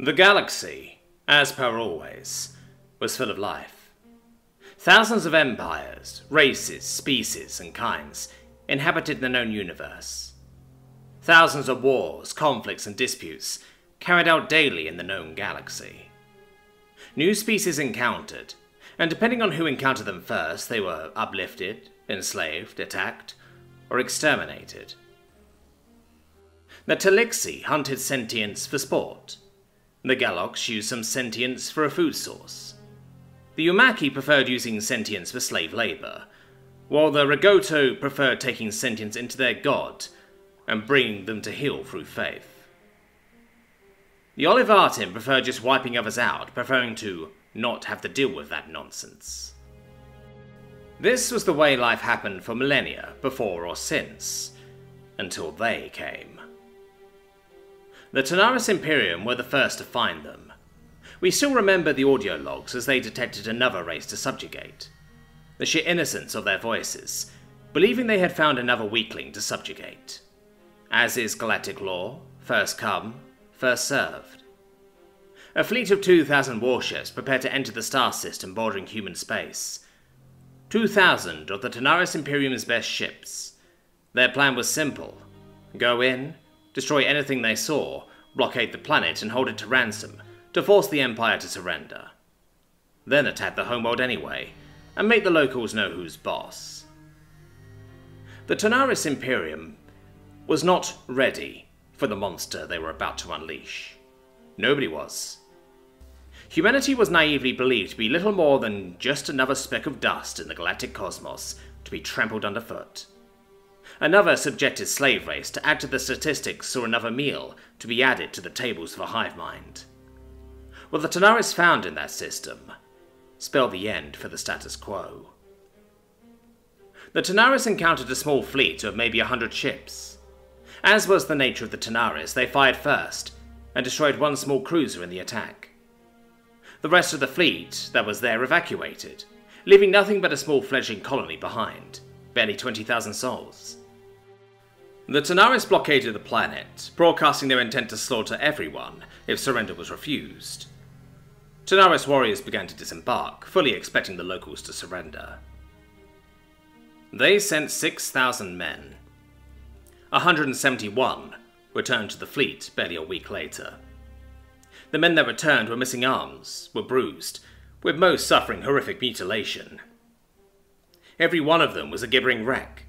The galaxy, as per always, was full of life. Thousands of empires, races, species, and kinds inhabited the known universe. Thousands of wars, conflicts, and disputes carried out daily in the known galaxy. New species encountered, and depending on who encountered them first, they were uplifted, enslaved, attacked, or exterminated. The Telixi hunted sentience for sport. The Galox used some sentience for a food source. The Umaki preferred using sentience for slave labor, while the Rigoto preferred taking sentience into their god and bringing them to heal through faith. The Olivatin preferred just wiping others out, preferring to not have to deal with that nonsense. This was the way life happened for millennia before or since, until they came. The Tenaris Imperium were the first to find them. We still remember the audio logs as they detected another race to subjugate. The sheer innocence of their voices, believing they had found another weakling to subjugate. As is galactic law, first come, first served. A fleet of 2,000 warships prepared to enter the star system bordering human space. 2,000 of the Tenaris Imperium's best ships. Their plan was simple. Go in, destroy anything they saw, blockade the planet and hold it to ransom, to force the Empire to surrender. Then attack the homeworld anyway, and make the locals know who's boss. The Tenaris Imperium was not ready for the monster they were about to unleash. Nobody was. Humanity was naively believed to be little more than just another speck of dust in the galactic cosmos to be trampled underfoot. Another subjected slave race to add to the statistics or another meal to be added to the tables of a hive mind. What the Tenaris found in that system spelled the end for the status quo. The Tenaris encountered a small fleet of maybe 100 ships. As was the nature of the Tenaris, they fired first and destroyed one small cruiser in the attack. The rest of the fleet that was there evacuated, leaving nothing but a small fledgling colony behind, barely 20,000 souls. The Tenaris blockaded the planet, broadcasting their intent to slaughter everyone if surrender was refused. Tenaris warriors began to disembark, fully expecting the locals to surrender. They sent 6,000 men. 171 returned to the fleet barely a week later. The men that returned were missing arms, were bruised, with most suffering horrific mutilation. Every one of them was a gibbering wreck,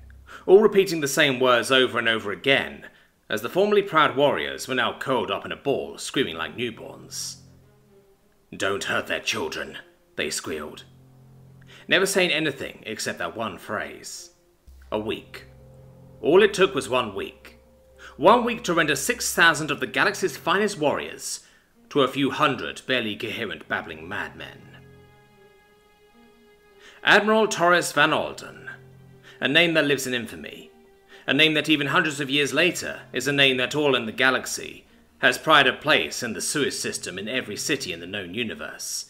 all repeating the same words over and over again, as the formerly proud warriors were now curled up in a ball, screaming like newborns. "Don't hurt their children," they squealed, never saying anything except that one phrase. A week. All it took was 1 week. 1 week to render 6,000 of the galaxy's finest warriors to a few hundred barely coherent babbling madmen. Admiral Torres Van Alden, a name that lives in infamy, a name that even hundreds of years later is a name that all in the galaxy has pride of place in the Suez system in every city in the known universe,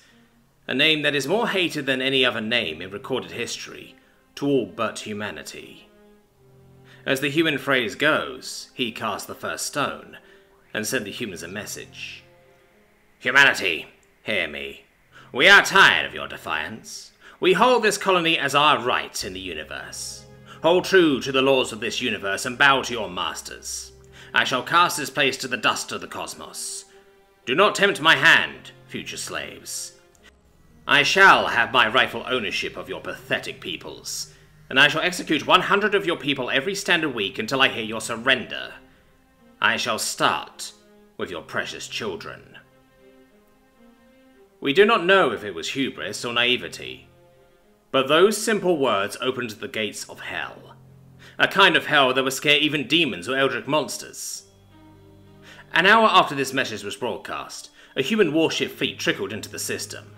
a name that is more hated than any other name in recorded history to all but humanity. As the human phrase goes, he cast the first stone and sent the humans a message. "Humanity, hear me. We are tired of your defiance. We hold this colony as our right in the universe. Hold true to the laws of this universe and bow to your masters. I shall cast this place to the dust of the cosmos. Do not tempt my hand, future slaves. I shall have my rightful ownership of your pathetic peoples, and I shall execute 100 of your people every standard week until I hear your surrender. I shall start with your precious children." We do not know if it was hubris or naivety, but those simple words opened the gates of hell. A kind of hell that would scare even demons or eldritch monsters. An hour after this message was broadcast, a human warship fleet trickled into the system.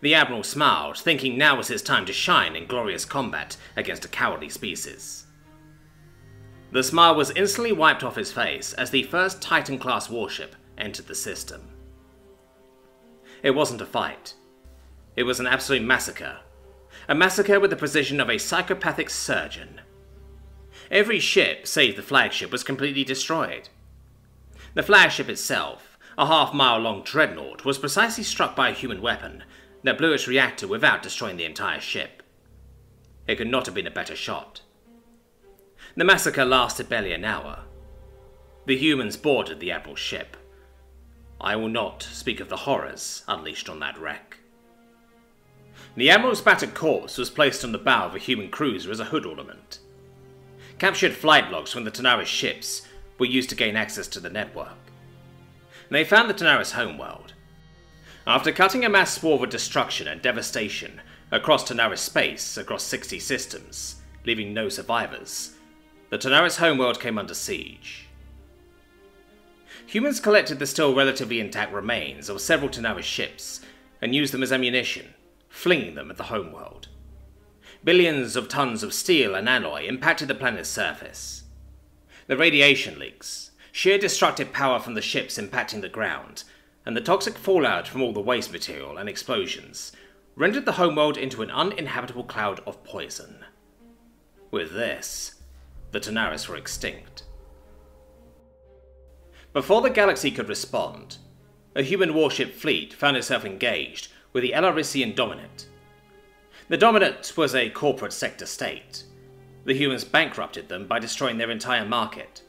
The Admiral smiled, thinking now was his time to shine in glorious combat against a cowardly species. The smile was instantly wiped off his face as the first Titan-class warship entered the system. It wasn't a fight. It was an absolute massacre. A massacre with the precision of a psychopathic surgeon. Every ship, save the flagship, was completely destroyed. The flagship itself, a half-mile-long dreadnought was precisely struck by a human weapon that blew its reactor without destroying the entire ship. It could not have been a better shot. The massacre lasted barely an hour. The humans boarded the Admiral's ship. I will not speak of the horrors unleashed on that wreck. The Admiral's battered corpse was placed on the bow of a human cruiser as a hood ornament. Captured flight logs from the Tenaris ships were used to gain access to the network. They found the Tenaris homeworld. After cutting a mass swarm of destruction and devastation across Tenaris space across 60 systems, leaving no survivors, the Tenaris homeworld came under siege. Humans collected the still relatively intact remains of several Tenaris ships and used them as ammunition, flinging them at the homeworld. Billions of tons of steel and alloy impacted the planet's surface. The radiation leaks, sheer destructive power from the ships impacting the ground, and the toxic fallout from all the waste material and explosions rendered the homeworld into an uninhabitable cloud of poison. With this, the Tenaris were extinct. Before the galaxy could respond, a human warship fleet found itself engaged with the Elarisian Dominant. The Dominant was a corporate sector state. The humans bankrupted them by destroying their entire market,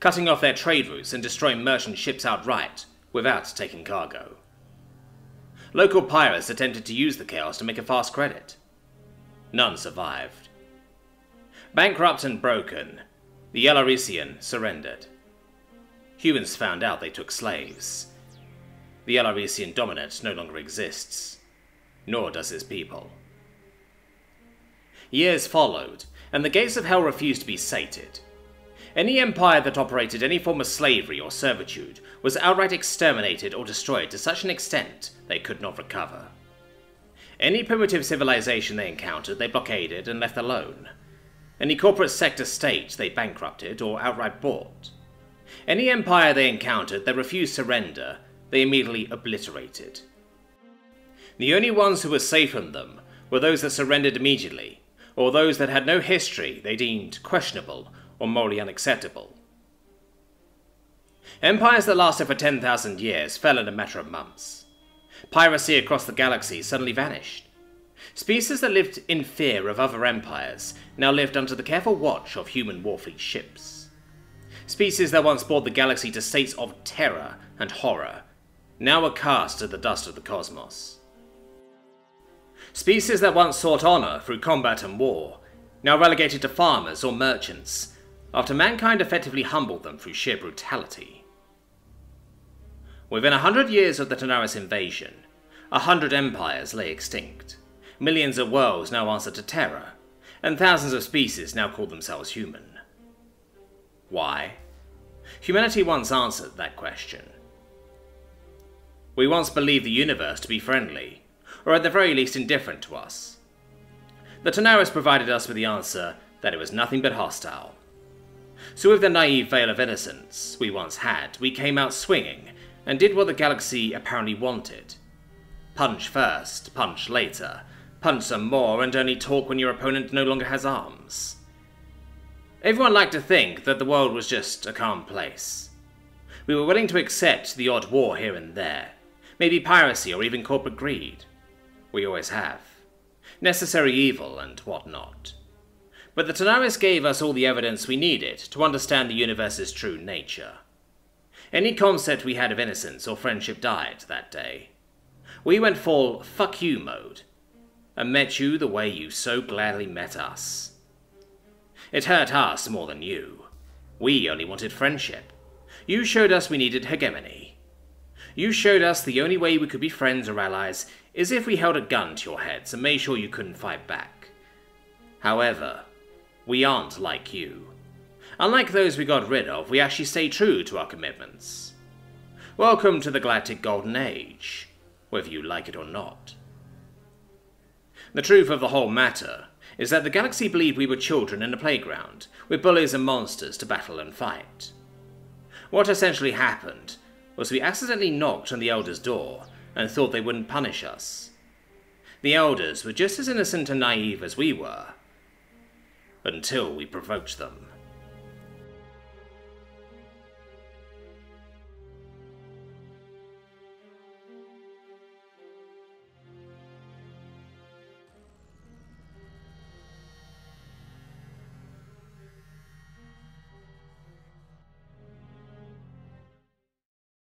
cutting off their trade routes and destroying merchant ships outright without taking cargo. Local pirates attempted to use the chaos to make a fast credit. None survived. Bankrupt and broken, the Elarisian surrendered. Humans found out they took slaves. The Elarisian Dominant no longer exists, nor does its people. Years followed, and the gates of hell refused to be sated. Any empire that operated any form of slavery or servitude was outright exterminated or destroyed to such an extent they could not recover. Any primitive civilization they encountered, they blockaded and left alone. Any corporate sector state they bankrupted or outright bought. Any empire they encountered that refused surrender, they immediately obliterated. The only ones who were safe from them were those that surrendered immediately, or those that had no history they deemed questionable or morally unacceptable. Empires that lasted for 10,000 years fell in a matter of months. Piracy across the galaxy suddenly vanished. Species that lived in fear of other empires now lived under the careful watch of human warfleet ships. Species that once brought the galaxy to states of terror and horror now are cast to the dust of the cosmos. Species that once sought honor through combat and war now relegated to farmers or merchants after mankind effectively humbled them through sheer brutality. Within 100 years of the Tenaris invasion, 100 empires lay extinct. Millions of worlds now answer to terror, and thousands of species now call themselves human. Why? Humanity once answered that question. We once believed the universe to be friendly, or at the very least indifferent to us. The Tenaris provided us with the answer that it was nothing but hostile. So with the naive veil of innocence we once had, we came out swinging and did what the galaxy apparently wanted. Punch first, punch later. Punch some more and only talk when your opponent no longer has arms. Everyone liked to think that the world was just a calm place. We were willing to accept the odd war here and there, maybe piracy or even corporate greed. We always have. Necessary evil and whatnot. But the Tenaris gave us all the evidence we needed to understand the universe's true nature. Any concept we had of innocence or friendship died that day. We went full fuck you mode, and met you the way you so gladly met us. It hurt us more than you. We only wanted friendship. You showed us we needed hegemony. You showed us the only way we could be friends or allies is if we held a gun to your heads and made sure you couldn't fight back. However, we aren't like you. Unlike those we got rid of, we actually stay true to our commitments. Welcome to the Galactic Golden Age, whether you like it or not. The truth of the whole matter is that the galaxy believed we were children in a playground, with bullies and monsters to battle and fight. What essentially happened was we accidentally knocked on the Elders' door and thought they wouldn't punish us. The Elders were just as innocent and naive as we were, until we provoked them.